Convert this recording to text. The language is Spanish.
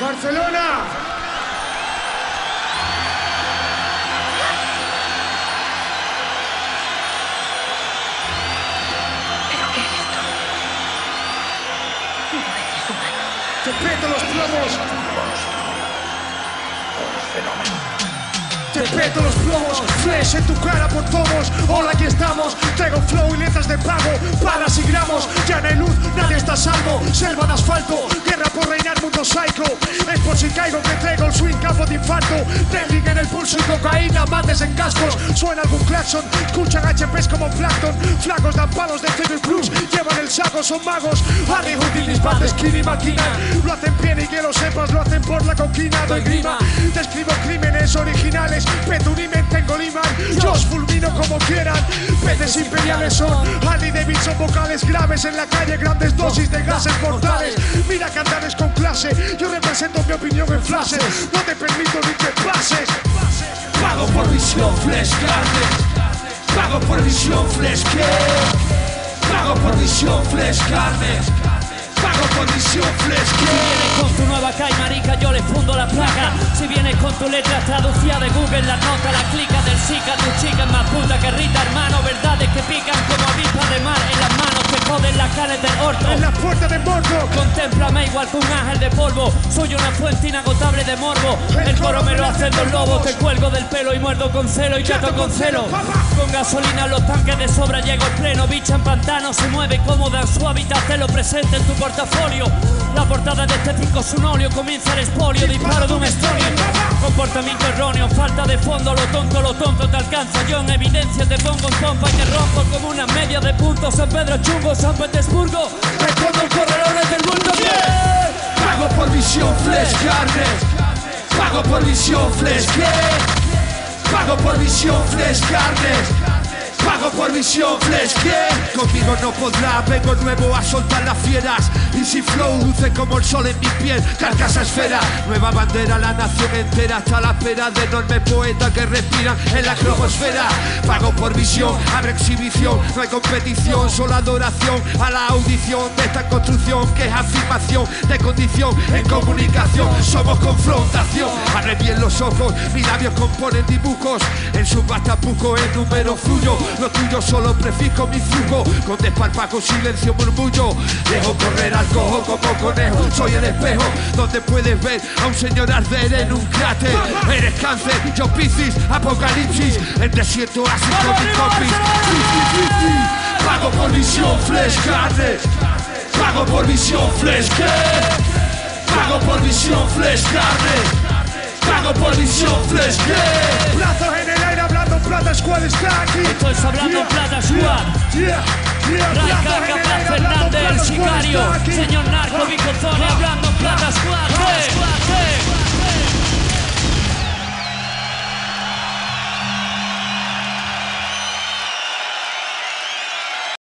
¡Barcelona! ¿Pero qué es esto? No es humano. ¡Te peto los plomos! ¡Fenómeno! Te peto los plomos, flash en tu cara por tomos. Hola, aquí estamos, traigo flow y letras de pago. Paras y gramos, ya no hay luz, nadie está salvo. Selva de asfalto, guerra por reinar, mundo psycho. Es por si caigo que traigo el swing, campo de infarto. Técnica en el pulso y cocaína, mates en cascos. Suena algún claxon, escuchan HPs como Plankton. Flacos dan palos de Civil Plus, llevan el saco, son magos. Harry Houdini, disparte, skin y máquina. Lo hacen bien y que lo sepas, lo hacen por la coquina. Doy grima, te escribo crímenes originales. Petunimen, tengo liman, yo os fulmino como quieran. Peces imperiales son Harley Davidson, vocales graves en la calle, grandes dosis de gases mortales. Mira cantares con clase, yo represento mi opinión en frases. No te permito ni que pases. Pago por visión, flash carnes. Pago por visión, flash que. Pago por visión, flash carnes. Pago por visión flash. Si vienes con tu nueva calle, marica, yo le fundo la placa. Si vienes con tu letra traducida de Google, la nota, la clica del Zika. Tu chica es más puta que Rita, hermano. Verdades que pican como avispas de mar en las manos. Te joden las canes del orto, en la puerta de morbo. Contémplame igual que un ángel de polvo. Soy una fuente inagotable de morbo. El coro me lo hacen los lobos. Te cuelgo del pelo y muerdo con celo y gato con celo. Con gasolina los tanques de sobra llego el pleno. Bicha en pantano, se mueve cómoda en su hábitat. Te lo presente en tu portafolio. La portada de este disco es un óleo, comienza el espolio, disparo de un estonio. Comportamiento erróneo, falta de fondo, lo tonto te alcanza. Yo en evidencia te pongo en pompa y te rompo como una media de puntos. San Pedro chungo, San Petersburgo, respondo el corredor del mundo. Yeah. Pago por visión, flash carnes. Pago por visión, flash que. Pago por visión, flash carnes. Pago por visión flash, que conmigo no podrá, vengo nuevo a soltar las fieras. Y si flow luce como el sol en mi piel, carcasa esfera. Nueva bandera, la nación entera está a la espera de enormes poetas que respiran en la cromosfera. Pago por visión, abre exhibición, no hay competición, solo adoración a la audición de esta construcción que es afirmación de condición en comunicación. Somos confrontación, abre bien los ojos, mis labios componen dibujos, en sus bastapucos el número fluyo. Lo tuyo solo prefijo mi flujo, con desparpajo, silencio, murmullo. Dejo correr al cojo como conejo. Soy el espejo donde puedes ver a un señor arder en un cráter. Eres cáncer, yo piscis, apocalipsis. El desierto así con mis compis. Pago por visión, flash carnes. Pago por visión, flash que. Pago por visión, flash carnes. Pago por visión, flash que. Brazos en el aire hablando. Plata Squad está aquí. Estoy hablando Plata Squad. Raca, Capaz Fernández, el sicario. Señor narco, Bicotone, hablando Plata Squad.